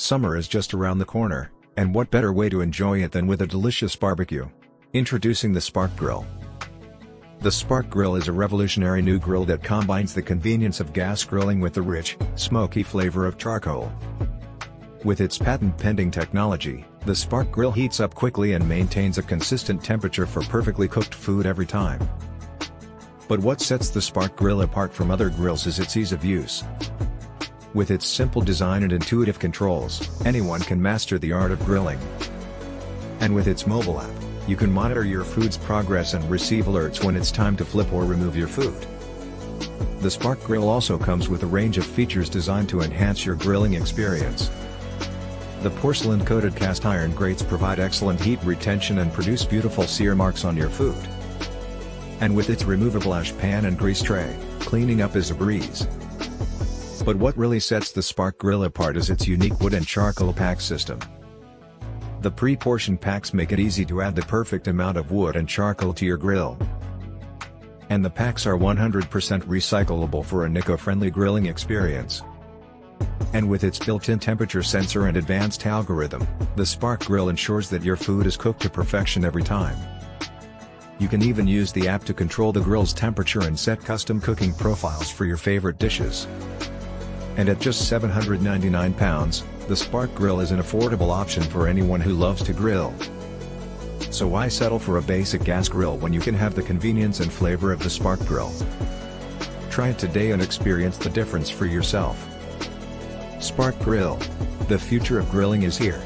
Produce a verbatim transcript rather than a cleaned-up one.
Summer is just around the corner, and what better way to enjoy it than with a delicious barbecue? Introducing the Spark Grill. The Spark Grill is a revolutionary new grill that combines the convenience of gas grilling with the rich, smoky flavor of charcoal. With its patent-pending technology, the Spark Grill heats up quickly and maintains a consistent temperature for perfectly cooked food every time. But what sets the Spark Grill apart from other grills is its ease of use. With its simple design and intuitive controls, anyone can master the art of grilling. And with its mobile app, you can monitor your food's progress and receive alerts when it's time to flip or remove your food. The Spark Grill also comes with a range of features designed to enhance your grilling experience. The porcelain-coated cast iron grates provide excellent heat retention and produce beautiful sear marks on your food. And with its removable ash pan and grease tray, cleaning up is a breeze. But what really sets the Spark Grill apart is its unique wood and charcoal pack system. The pre-portioned packs make it easy to add the perfect amount of wood and charcoal to your grill. And the packs are one hundred percent recyclable for an eco-friendly grilling experience. And with its built-in temperature sensor and advanced algorithm, the Spark Grill ensures that your food is cooked to perfection every time. You can even use the app to control the grill's temperature and set custom cooking profiles for your favorite dishes. And at just seven hundred ninety-nine pounds, the Spark Grill is an affordable option for anyone who loves to grill. So why settle for a basic gas grill when you can have the convenience and flavor of the Spark Grill? Try it today and experience the difference for yourself. Spark Grill. The future of grilling is here.